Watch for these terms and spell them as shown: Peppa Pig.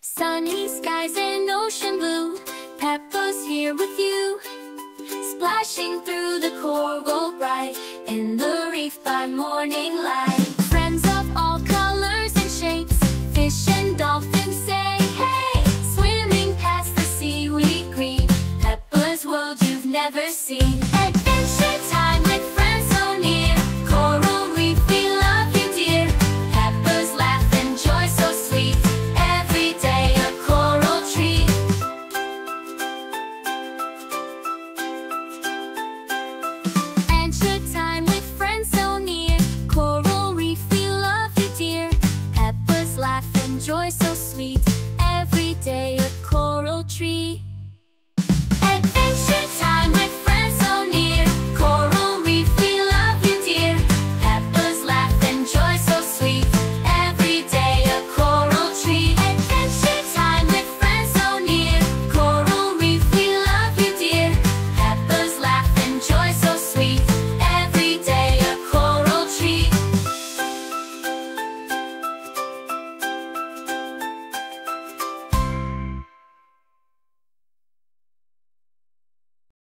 Sunny skies and ocean blue, Peppa's here with you. Splashing through the coral bright, in the reef by morning light. Friends of all colors and shapes, fish and dolphins say hey. Swimming past the seaweed green, Peppa's world you've never seen. Adventure time with friends so near, coral reef we love you dear. Peppa's laugh and joy so sweet, every day a coral treat. Adventure time with friends so near, coral reef we love you dear. Peppa's laugh and joy so sweet, every day a coral treat.